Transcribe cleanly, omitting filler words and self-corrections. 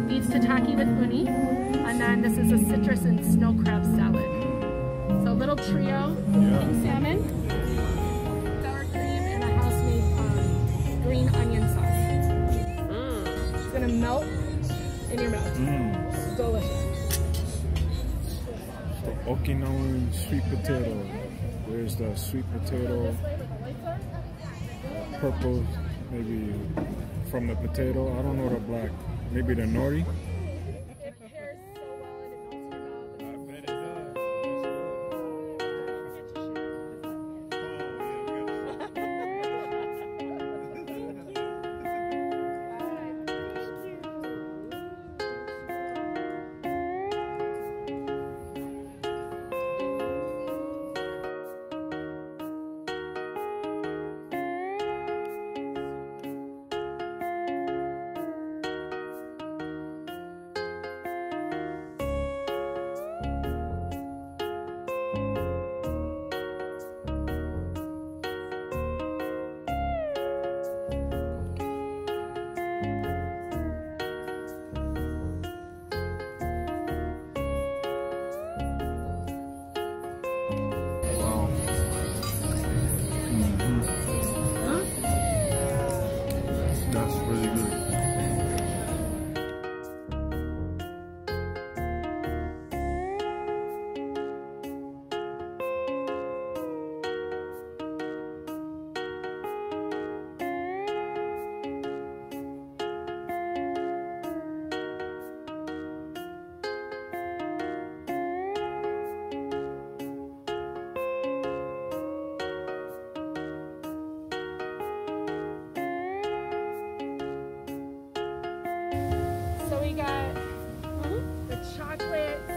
beef tataki with uni, and then this is a citrus and snow crab salad. So a little trio, pink salmon, sour cream, and a house-made green onion sauce. It's gonna melt in your mouth. It's delicious. The Okinawan sweet potato. Where's the sweet potato? Purple, maybe from the potato. I don't know the black. Maybe the nori. Chocolate